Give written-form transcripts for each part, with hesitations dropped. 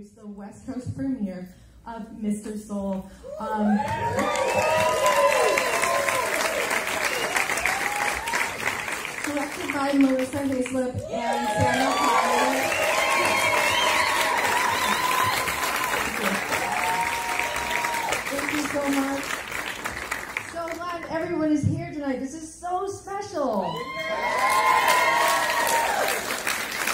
produce the West Coast premiere of Mr. Soul. Directed by Melissa Haizlip and Sarah McAllister. Thank you so much. So glad everyone is here tonight. This is so special.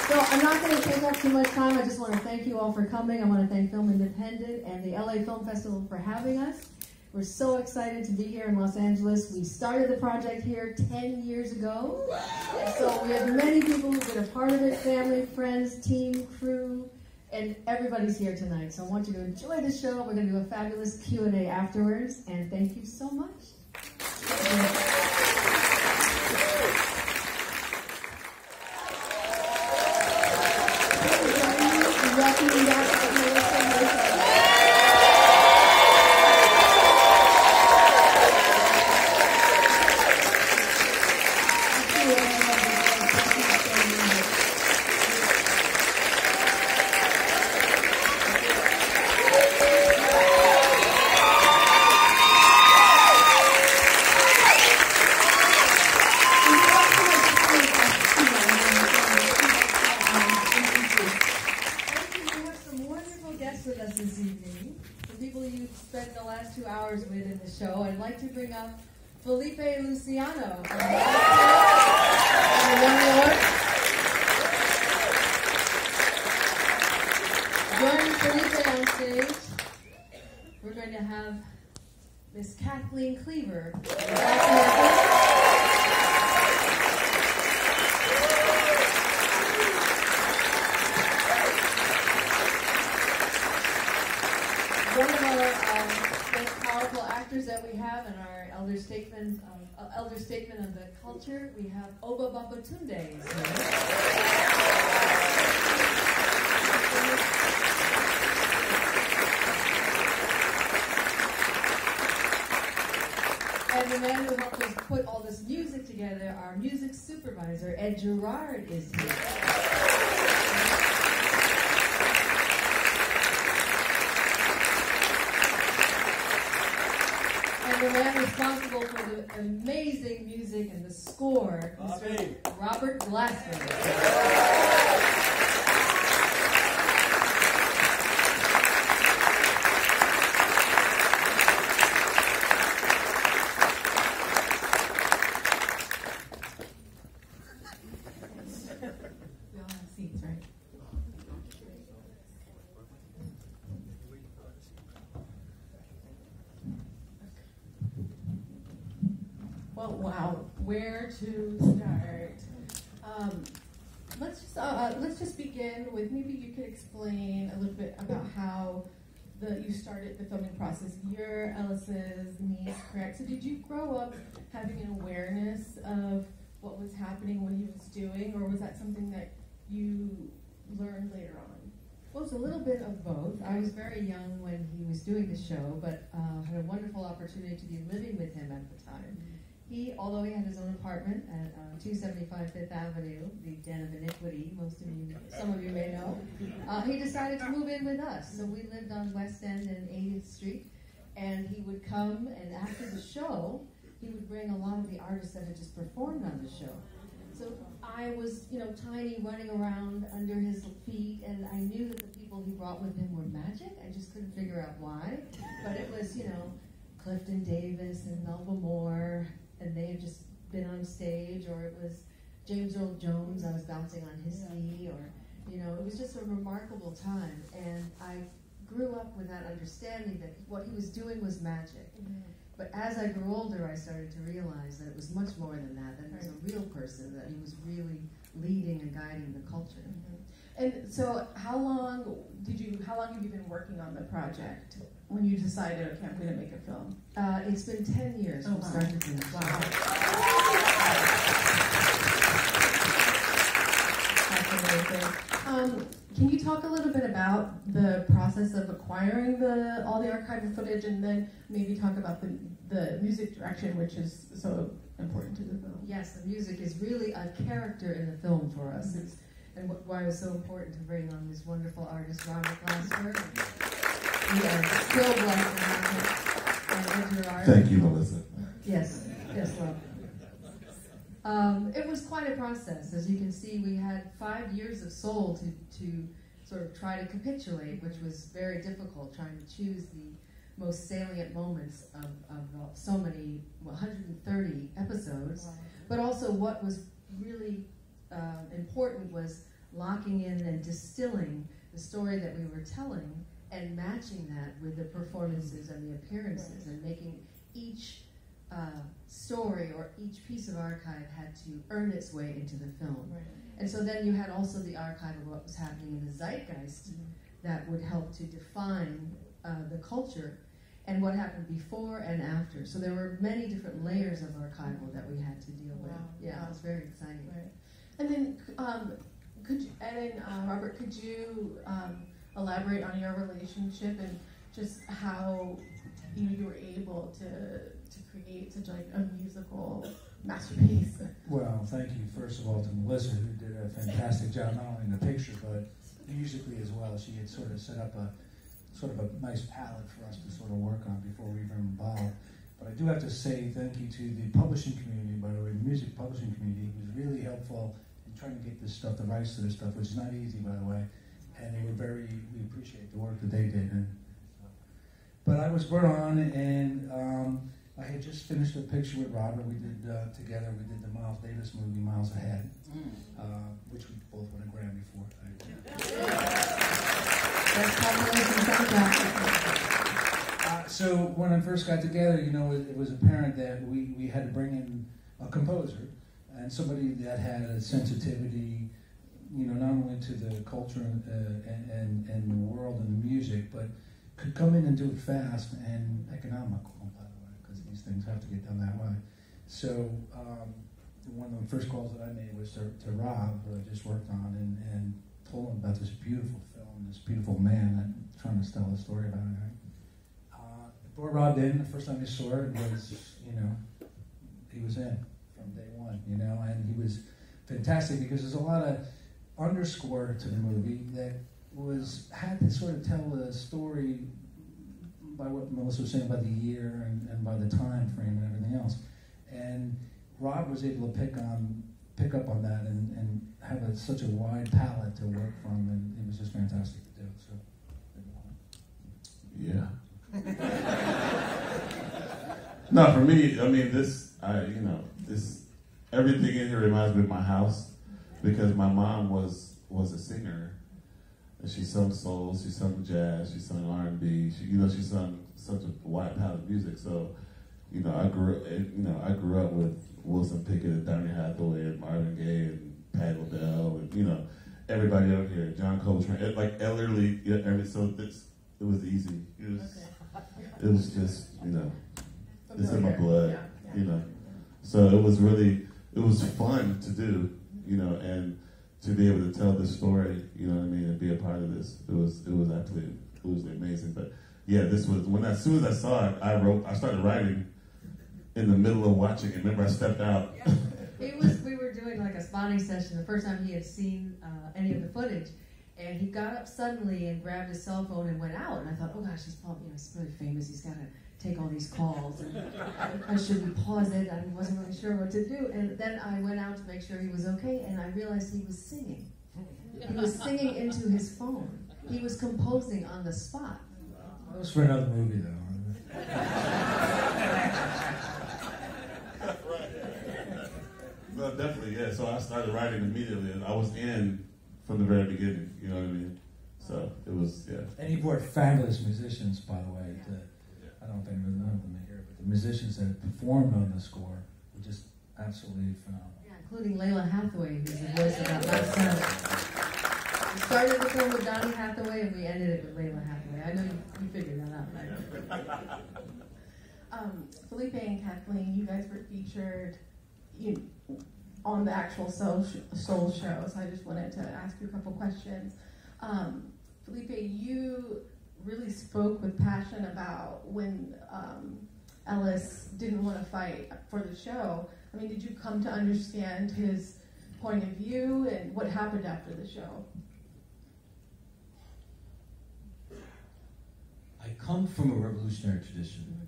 So I'm not going to take up too much time. I just want to thank you all for coming. I want to thank Film Independent and the LA Film Festival for having us. We're so excited to be here in Los Angeles. We started the project here 10 years ago. So we have many people who've been a part of it, family, friends, team, crew, and everybody's here tonight. So I want you to enjoy the show. We're going to do a fabulous Q&A afterwards, and thank you so much. Felipe Luciano from the Young Lords. Joining Felipe on stage, we're going to have Miss Kathleen Cleaver from the Black Panthers. One of our most powerful actors that we have in our Elder Statesman of the Culture, we have Obba Babatunde. So. And the man who helped us put all this music together, our music supervisor, Ed Gerrard, is here. The man responsible for the amazing music and the score, Mr. Robert Glasper. We all have seats, right? Wow, where to start? Let's just begin with maybe you could explain a little bit about how you started the filming process. You're Ellis's niece, correct? So did you grow up having an awareness of what was happening, what he was doing, or was that something that you learned later on? Well, it's a little bit of both. I was very young when he was doing the show, but had a wonderful opportunity to be living with him at the time. He, although he had his own apartment at 275 Fifth Avenue, the den of iniquity, some of you may know, he decided to move in with us. So we lived on West End and 80th Street, and he would come, and after the show, he would bring a lot of the artists that had just performed on the show. So I was, you know, tiny, running around under his feet, and I knew that the people he brought with him were magic. I just couldn't figure out why, but it was, you know, Clifton Davis and Melba Moore, and they had just been on stage, or it was James Earl Jones, I was bouncing on his knee, or, you know, it was just a remarkable time, and I grew up with that understanding that what he was doing was magic. Mm-hmm. But as I grew older, I started to realize that it was much more than that, that he was a real person, that he was really leading and guiding the culture. Mm-hmm. And so how long have you been working on the project? When you decided, okay, I'm going to make a film? It's been 10 years from start to finish. Wow. Can you talk a little bit about the process of acquiring all the archival footage, and then maybe talk about the music direction, which is so important to the film? Yes, the music is really a character in the film for us. Mm-hmm. It's and why it was so important to bring on this wonderful artist, Robert Glasper. We are so blessed to have him. Thank you, Melissa. Yes, yes, love. It was quite a process. As you can see, we had 5 years of soul to sort of try to capitulate, which was very difficult, trying to choose the most salient moments of so many, 130 episodes. Wow. But also what was really important was locking in and distilling the story that we were telling and matching that with the performances and the appearances, and making each story or each piece of archive had to earn its way into the film. Right. And so then you had also the archive of what was happening in the zeitgeist, mm-hmm. that would help to define the culture and what happened before and after. So there were many different layers of archival that we had to deal with. Wow. Yeah, it was very exciting. Right. And then, Robert, could you elaborate on your relationship and just how you were able to create such like a musical masterpiece? Well, thank you first of all to Melissa, who did a fantastic job not only in the picture but musically as well. She had sort of set up a nice palette for us to sort of work on before we even involved. But I do have to say thank you to the publishing community, by the way, the music publishing community, who was really helpful in trying to get this stuff, the rights to this stuff, which is not easy, by the way. And they were we appreciate the work that they did. But I was brought on, and I had just finished a picture with Robert. We did, together, we did the Miles Davis movie, Miles Ahead, which we both won a Grammy for. So when I first got together, you know, it was apparent that we had to bring in a composer and somebody that had a sensitivity, you know, not only to the culture and the world and the music, but could come in and do it fast and economical, by the way, because these things have to get done that way. So one of the first calls that I made was to Rob, who I just worked on, and told him about this beautiful film, this beautiful man that I'm trying to tell a story about it. Brought Rob in. The first time he saw it was, you know, he was in from day one, you know, and he was fantastic because there's a lot of underscore to the movie that had to sort of tell a story by what Melissa was saying about the year and by the time frame and everything else. And Rob was able to pick up on that and have such a wide palette to work from, and it was just fantastic to do. So, yeah. No, for me, I mean, everything in here reminds me of my house, because my mom was a singer, and she sung soul, she sung jazz, she sung R&B, she sung such a wide palette of music. So, you know, I grew up with Wilson Pickett and Donny Hathaway and Marvin Gaye and Pat LaBelle and, you know, everybody up here, John Coltrane, like elderly, you know, it was easy. It was just, you know, it's in my blood, you know. So it was fun to do, you know, and to be able to tell this story, you know what I mean, and be a part of this. It was absolutely amazing. But yeah, this was, as soon as I saw it, I started writing in the middle of watching it. Remember, I stepped out. Yeah. We were doing like a spotting session the first time he had seen any of the footage. And he got up suddenly and grabbed his cell phone and went out. And I thought, oh gosh, he's probably, you know, he's really famous. He's got to take all these calls. And I shouldn't pause it. I wasn't really sure what to do. And then I went out to make sure he was okay. And I realized he was singing. He was singing into his phone. He was composing on the spot. That was for another movie, though. No, definitely, yeah. So I started writing immediately. And I was in from the very beginning, you know what I mean? So it was, yeah. And you brought fabulous musicians, by the way. Yeah. I don't think there's none of them here, but the musicians that performed on the score were just absolutely phenomenal. Yeah, including Layla Hathaway, who's the voice of that last song. We started the film with Donny Hathaway, and we ended it with Layla Hathaway. I know you figured that out, right? Felipe and Kathleen, you guys were featured, on the actual soul show, so I just wanted to ask you a couple questions. Felipe, you really spoke with passion about when Ellis didn't want to fight for the show. I mean, did you come to understand his point of view and what happened after the show? I come from a revolutionary tradition.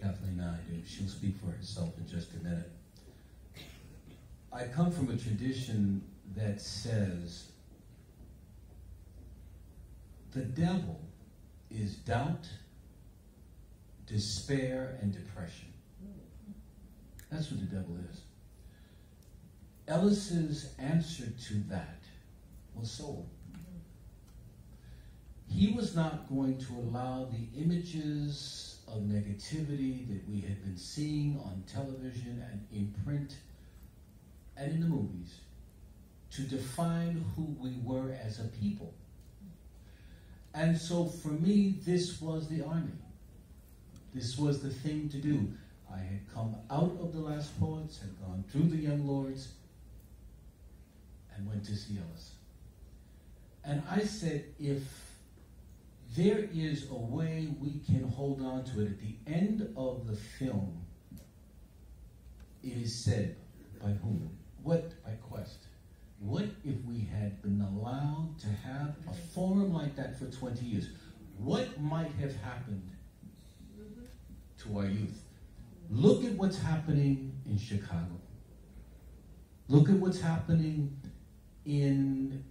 Kathleen and I do. She'll speak for herself in just a minute. I come from a tradition that says the devil is doubt, despair, and depression. That's what the devil is. Ellis's answer to that was soul. He was not going to allow the images of negativity that we had been seeing on television and in print and in the movies to define who we were as a people. And so for me, this was the army. This was the thing to do. I had come out of the Last Poets, had gone through the Young Lords, and went to see Ellis. And I said, if there is a way we can hold on to it, at the end of the film, it is said, by whom? What? By Quest. What if we had been allowed to have a forum like that for 20 years? What might have happened to our youth? Look at what's happening in Chicago. Look at what's happening in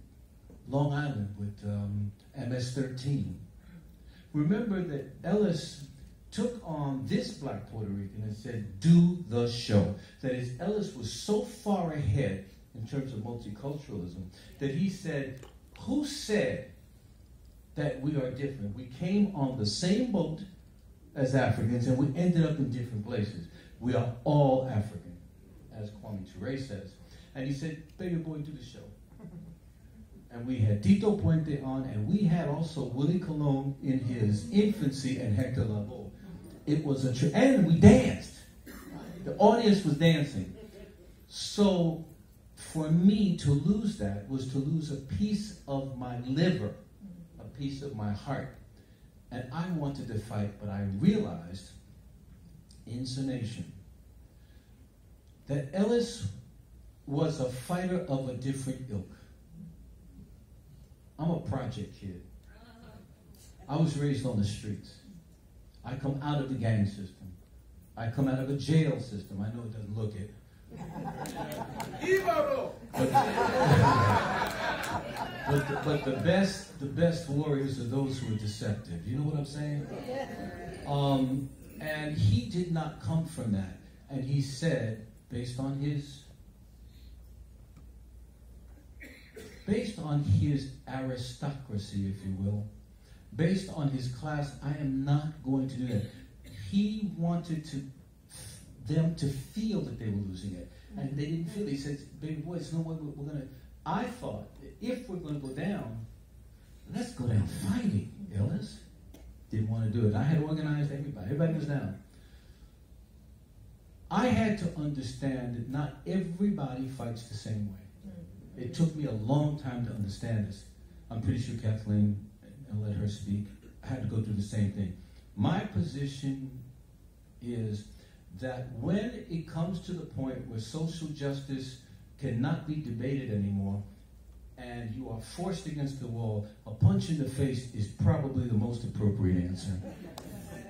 Long Island with MS-13. Remember that Ellis took on this black Puerto Rican and said, do the show. That is, Ellis was so far ahead in terms of multiculturalism that he said, who said that we are different? We came on the same boat as Africans, and we ended up in different places. We are all African, as Kwame Ture says. And he said, baby boy, do the show. And we had Tito Puente on, and we had also Willie Colon in his infancy and Hector Lavoe. It was a and we danced. The audience was dancing. So for me to lose that was to lose a piece of my liver, a piece of my heart. And I wanted to fight, but I realized, in summation, that Ellis was a fighter of a different ilk. I'm a project kid. I was raised on the streets. I come out of the gang system. I come out of a jail system. I know it doesn't look it. But the best warriors are those who are deceptive. You know what I'm saying? And he did not come from that. And he said, based on his aristocracy, if you will, based on his class, I am not going to do that. He wanted them to feel that they were losing it. And they didn't feel it. He said, baby boy, there's no way we're going to. I thought, if we're going to go down, let's go down fighting. Ellis didn't want to do it. I had organized everybody. Everybody was down. I had to understand that not everybody fights the same way. It took me a long time to understand this. I'm pretty sure Kathleen, I'll let her speak, I had to go through the same thing. My position is that when it comes to the point where social justice cannot be debated anymore, and you are forced against the wall, a punch in the face is probably the most appropriate answer.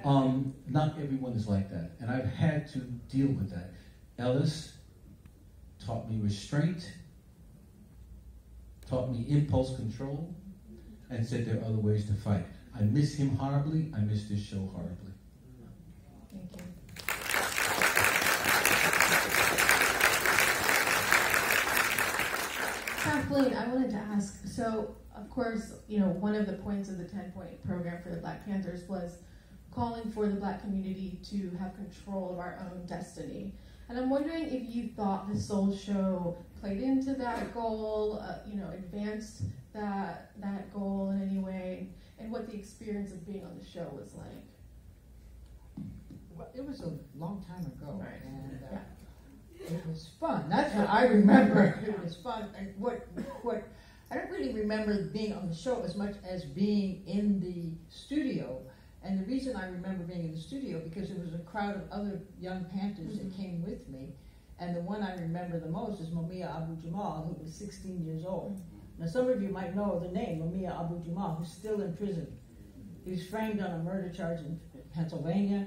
Not everyone is like that, and I've had to deal with that. Ellis taught me restraint, taught me impulse control, and said there are other ways to fight. I miss him horribly, I miss this show horribly. Thank you. Kathleen, I wanted to ask, so of course, you know, one of the points of the 10-point program for the Black Panthers was calling for the Black community to have control of our own destiny. And I'm wondering if you thought the Soul Show played into that goal, you know, advanced that goal in any way, and what the experience of being on the show was like. Well, it was a long time ago. Right. And, yeah. It was fun. That's what I remember. It was fun. And what I don't really remember being on the show as much as being in the studio. And the reason I remember being in the studio because there was a crowd of other young Panthers that came with me, And the one I remember the most is Mumia Abu-Jamal, who was 16 years old. Now, some of you might know the name, Mumia Abu-Jamal, who's still in prison. He's framed on a murder charge in Pennsylvania.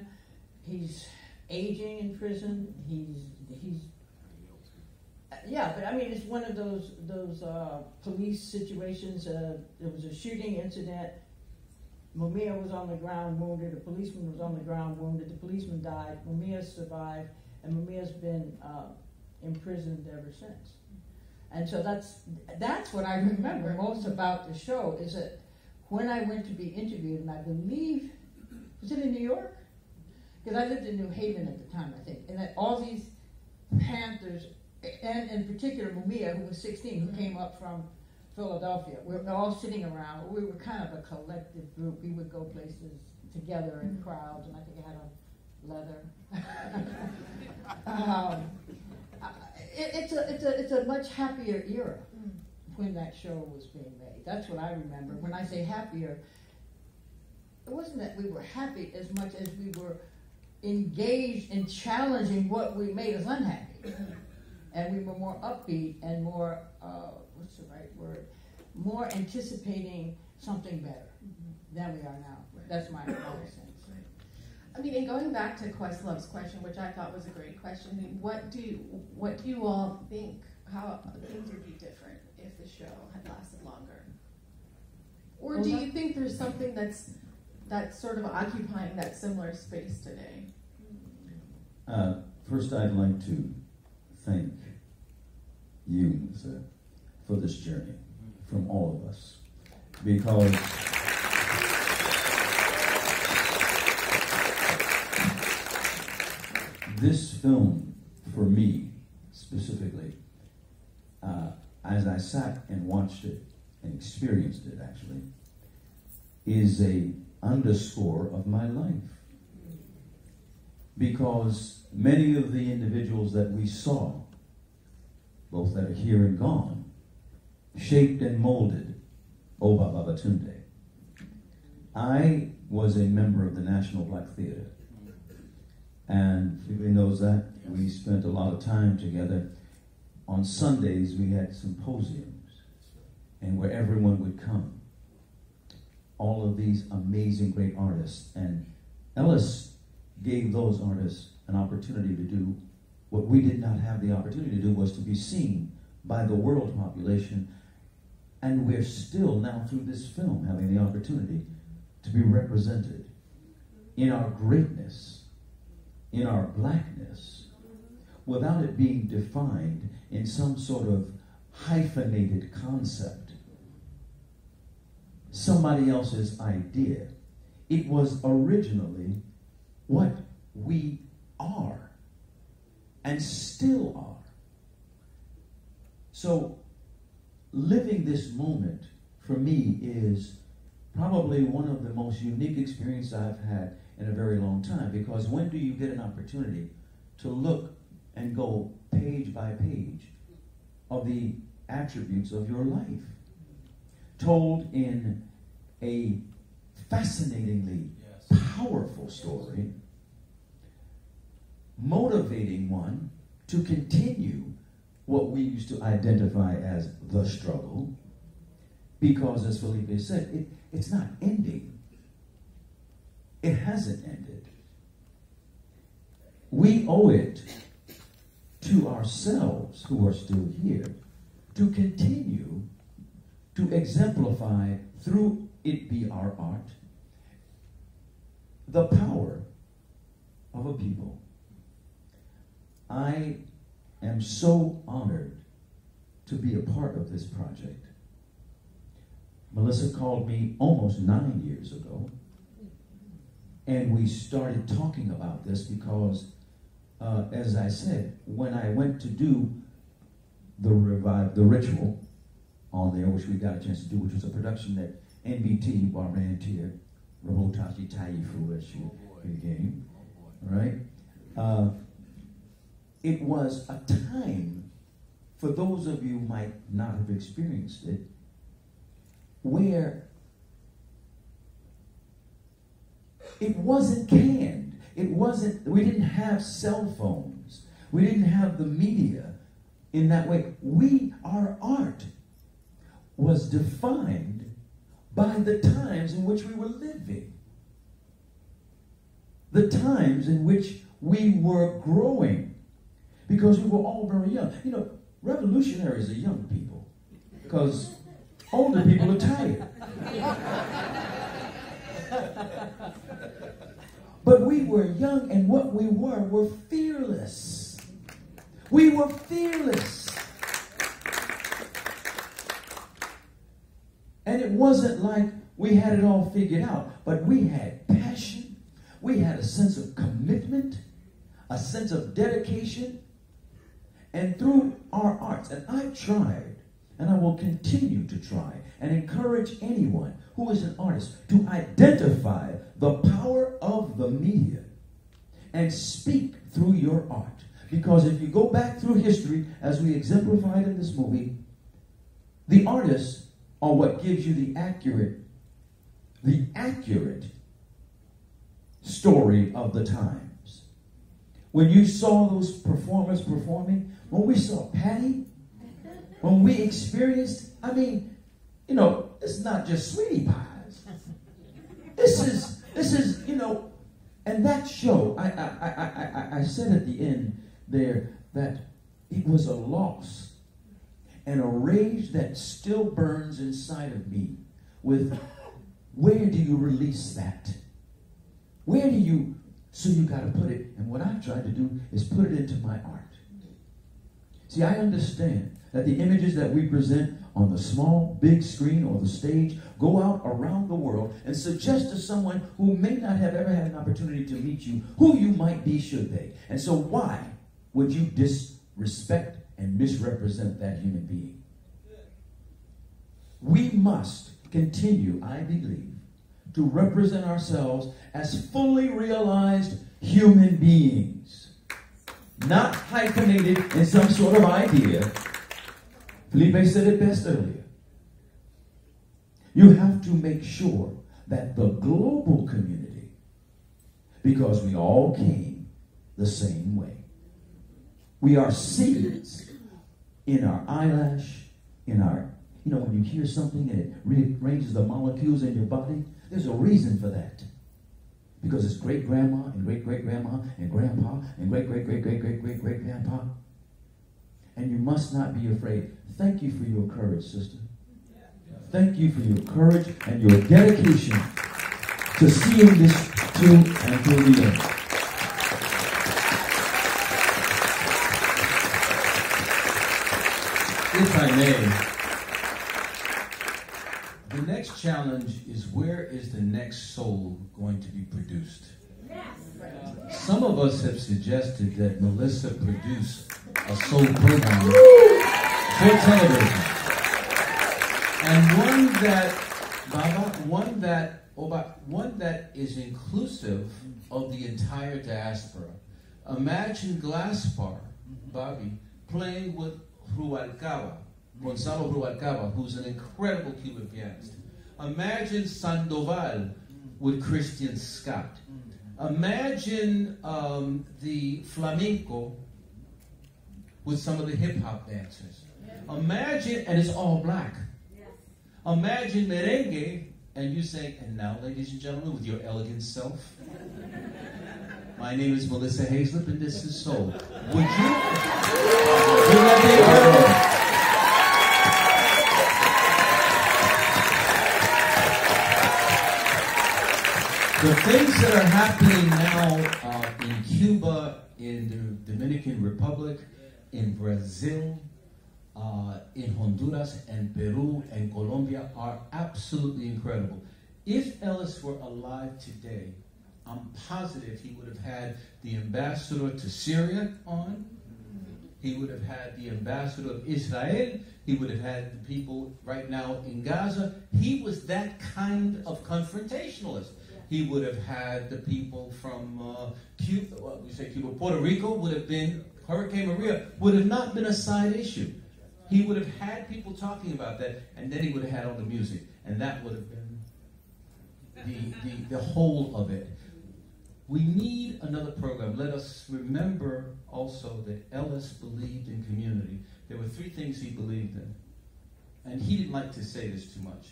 He's aging in prison. Yeah, but I mean, it's one of those police situations. There was a shooting incident. Mumia was on the ground wounded. A policeman was on the ground wounded. The policeman died. Mumia survived, and Mumia's been imprisoned ever since. And so that's what I remember most about the show, is that when I went to be interviewed, and I believe, was it in New York? Because I lived in New Haven at the time, I think. And that all these Panthers, and in particular Mumia, who was 16, who came up from Philadelphia, we were all sitting around. We were kind of a collective group. We would go places together in crowds, and I think I had on leather. It's a much happier era when that show was being made. That's what I remember. When I say happier, it wasn't that we were happy as much as we were engaged in challenging what we made us unhappy. And we were more upbeat and more, what's the right word, more anticipating something better than we are now. Right. That's my sense. Right. I mean, and going back to Questlove's question, which I thought was a great question, I mean, what do you all think, how things would be different if the show had lasted longer? Or do you think there's something that's sort of occupying that similar space today? First, I'd like to thank you, Lisa, for this journey from all of us, because this film, for me specifically, as I sat and watched it and experienced it actually, is a underscore of my life. Because many of the individuals that we saw, both that are here and gone, shaped and molded Obba Babatunde. I was a member of the National Black Theater, and Felipe knows that. We spent a lot of time together. On Sundays, we had symposiums, and where everyone would come. All of these amazing, great artists, and Ellis gave those artists an opportunity to do what we did not have the opportunity to do, was to be seen by the world population, and we're still now through this film having the opportunity to be represented in our greatness, in our blackness, without it being defined in some sort of hyphenated concept, somebody else's idea. It was originally what we are and still are. So living this moment for me is probably one of the most unique experiences I've had in a very long time, because when do you get an opportunity to look and go page by page of the attributes of your life, told in a fascinatingly powerful story, motivating one to continue what we used to identify as the struggle, because as Felipe said, it's not ending. It hasn't ended. We owe it to ourselves, who are still here, to continue to exemplify, through it be our art, the power of a people. I am so honored to be a part of this project. Melissa called me almost 9 years ago, and we started talking about this because, as I said, when I went to do the ritual on there, which we got a chance to do, which was a production that NBT, Barrantier, Rahotati Taifu, as she became, right? It was a time, for those of you who might not have experienced it, where it wasn't canned. We didn't have cell phones. We didn't have the media in that way. Our art was defined by the times in which we were living, the times in which we were growing, because we were all very young. You know, revolutionaries are young people, because older people are tired. But we were young, and what we were fearless. We were fearless. And it wasn't like we had it all figured out, but we had passion, we had a sense of commitment, a sense of dedication, and through our arts. And I tried, and I will continue to try, and encourage anyone who is an artist to identify the power of the media and speak through your art. Because if you go back through history, as we exemplified in this movie, the artists are what gives you the accurate story of the times. When you saw those performers performing, when we saw Patty, when we experienced, I mean, you know, it's not just sweetie pies. This is, you know, and that show, I said at the end there that it was a loss and a rage that still burns inside of me with, where do you release that? Where do you, so you gotta put it, and what I've tried to do is put it into my art. See, I understand that the images that we present on the small, big screen or the stage go out around the world and suggest to someone who may not have ever had an opportunity to meet you who you might be should they. And so why would you disrespect and misrepresent that human being? We must continue, I believe, to represent ourselves as fully realized human beings, not hyphenated in some sort of idea. Felipe said it best earlier. You have to make sure that the global community, because we all came the same way. We are seeds in our eyelash, in our, you know, when you hear something and it rearranges the molecules in your body, there's a reason for that. Because it's great-grandma and great-great-grandma and grandpa and great-great-great-great-great-great-great-grandpa. And you must not be afraid. Thank you for your courage, sister. Thank you for your courage and your dedication to seeing this through and through the end. If I may, the next challenge is, where is the next soul going to be produced? Some of us have suggested that Melissa produce a soul program for television, and one that is inclusive of the entire diaspora. Imagine Glasper, Bobby, playing with Rubalcaba, Gonzalo Rubalcaba, who's an incredible Cuban pianist. Imagine Sandoval with Christian Scott. Imagine the flamenco with some of the hip-hop dancers. Imagine, and it's all black. Imagine merengue, and you say, and now, ladies and gentlemen, with your elegant self, my name is Melissa Haizlip, and this is Soul. Would you? Would that be incredible? The things that are happening now in Cuba, in the Dominican Republic, in Brazil, in Honduras, and Peru, and Colombia are absolutely incredible. If Ellis were alive today, I'm positive he would have had the ambassador to Syria on, he would have had the ambassador of Israel, he would have had the people right now in Gaza. He was that kind of confrontationalist. He would have had the people from Cuba, well, we say Cuba, Puerto Rico would have been, Hurricane Maria would have not been a side issue. He would have had people talking about that, and then he would have had all the music, and that would have been the whole of it. We need another program. Let us remember also that Ellis believed in community. There were three things he believed in. And he didn't like to say this too much.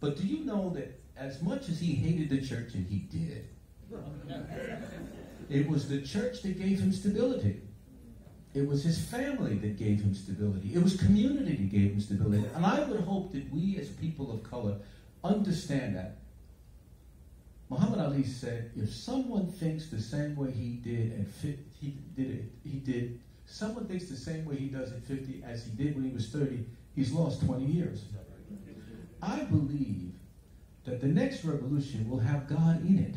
But do you know that as much as he hated the church, and he did, it was the church that gave him stability. It was his family that gave him stability. It was community that gave him stability. And I would hope that we as people of color understand that. Muhammad Ali said, if someone thinks the same way he did at 50, someone thinks the same way he does at 50 as he did when he was 30, he's lost 20 years. I believe that the next revolution will have God in it.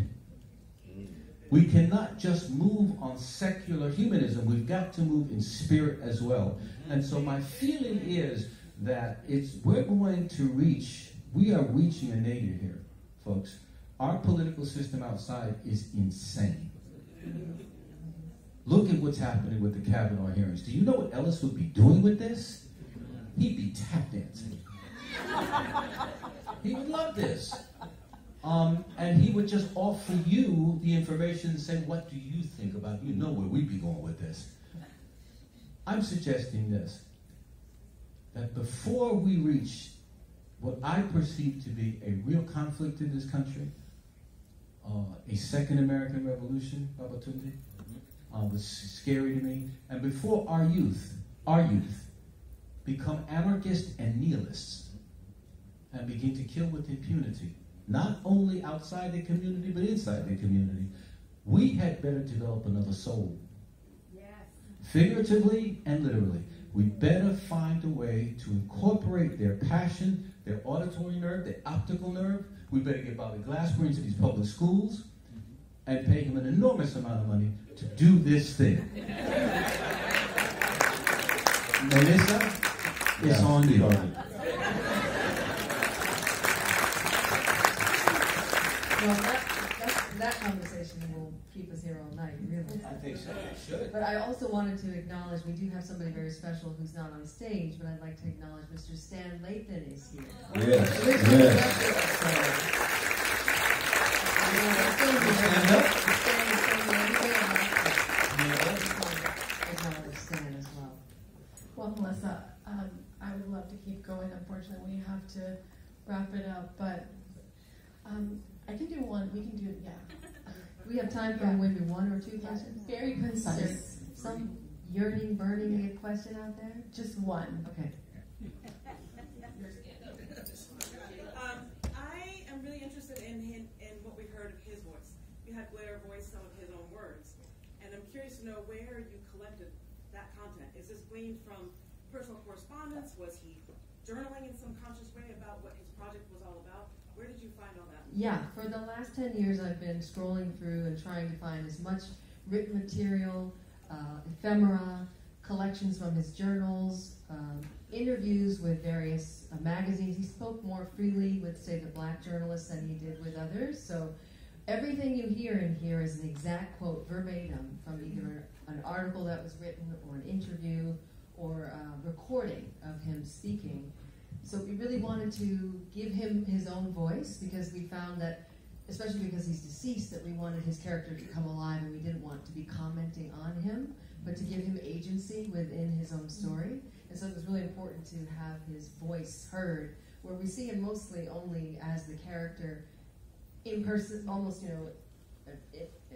We cannot just move on secular humanism. We've got to move in spirit as well. And so my feeling is that we're going to reach, we are reaching a nadir here, folks. Our political system outside is insane. Look at what's happening with the Kavanaugh hearings. Do you know what Ellis would be doing with this? He'd be tap dancing. He would love this. And he would just offer you the information and say, what do you think about it? You know where we'd be going with this. I'm suggesting this, that before we reach what I perceive to be a real conflict in this country, a second American Revolution, Babatunde, was scary to me, and before our youth become anarchists and nihilists and begin to kill with impunity, not only outside the community, but inside the community, we had better develop another soul. Yes. Figuratively and literally. We better find a way to incorporate their passion, their auditory nerve, their optical nerve. We better get Robert Glasper into these public schools and pay him an enormous amount of money to do this thing. Melissa, it's on you. Well, that conversation will keep us here all night, really. I think so, it should. But I also wanted to acknowledge, we do have somebody very special who's not on stage, but I'd like to acknowledge Mr. Stan Lathan is here. Yes, Acknowledge Stan as well. Well, Melissa, I would love to keep going. Unfortunately, we have to wrap it up, but I can do one. We can do, yeah. Do we have time for maybe one or two questions? Very concise. Some yearning, burning question out there? Just one. Okay. I am really interested in what we've heard of his voice. You had Blair voice some of his own words. And I'm curious to know where you collected that content. Is this gleaned from personal correspondence? Was he journaling in some conscious way about what his project was all about? Where did you find all that? Yeah, for the last 10 years I've been scrolling through and trying to find as much written material, ephemera, collections from his journals, interviews with various magazines. He spoke more freely with, say, the black journalists than he did with others. So everything you hear in here is an exact quote, verbatim, from either an article that was written or an interview or a recording of him speaking. So we really wanted to give him his own voice because we found that, especially because he's deceased, that we wanted his character to come alive and we didn't want to be commenting on him, but to give him agency within his own story. And so it was really important to have his voice heard, where we see him mostly only as the character in person, almost, you know,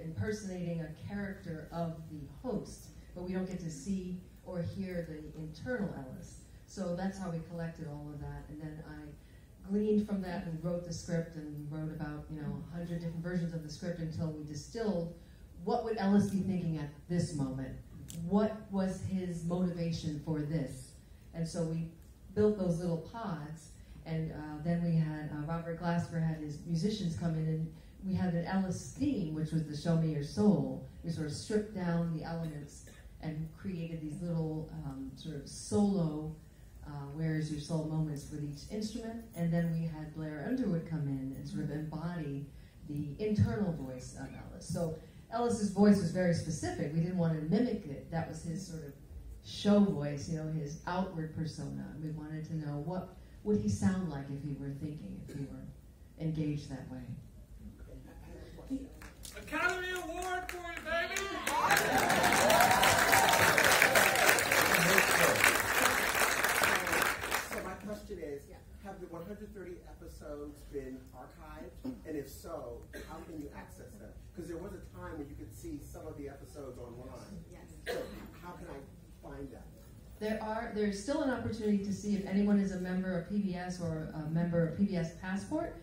impersonating a character of the host, but we don't get to see or hear the internal Ellis. So that's how we collected all of that, and then I gleaned from that and wrote the script and wrote about, you know, 100 different versions of the script until we distilled what would Ellis be thinking at this moment? What was his motivation for this? And so we built those little pods, and then we had Robert Glasper had his musicians come in, and we had an Ellis theme, which was the Show Me Your Soul. We sort of stripped down the elements and created these little sort of solo where is your soul moments with each instrument, and then we had Blair Underwood come in and sort of embody the internal voice of Ellis. So Ellis's voice was very specific. We didn't want to mimic it. That was his sort of show voice, you know, his outward persona. We wanted to know what would he sound like if he were thinking, if he were engaged that way. Academy Award show, how can you access that? Because there was a time when you could see some of the episodes online. Yes. So how can I find that? There's still an opportunity to see if anyone is a member of PBS or a member of PBS Passport.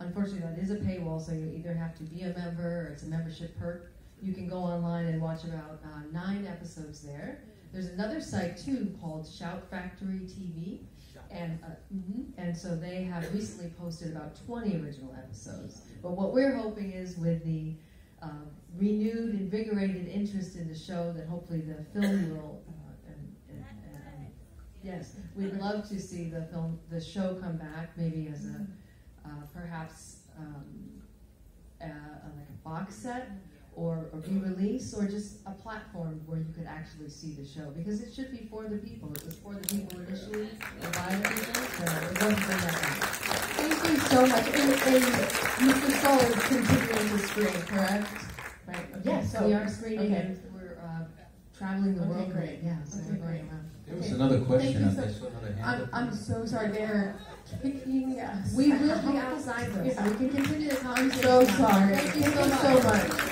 Unfortunately, that is a paywall, so you either have to be a member or it's a membership perk. You can go online and watch about 9 episodes there. There's another site, too, called Shout Factory TV. And so they have recently posted about 20 original episodes. But what we're hoping is with the renewed, invigorated interest in the show that hopefully the film will, yes, we'd love to see the film, the show come back maybe as a, perhaps like a box set or re-release or just a platform where you could actually see the show, because it should be for the people. It was for the people initially, and by the people, so it wasn't for nothing. Thank you so much. And Mr. Soul is continuing to screen, correct? Right. Okay. Yes, so we are screening, okay. And we're traveling the world. Great. Yeah, so we're going around. There was another question. I'm so sorry, they're kicking us. We will be outside though, so we can continue the conversation. So sorry. Thank you so much.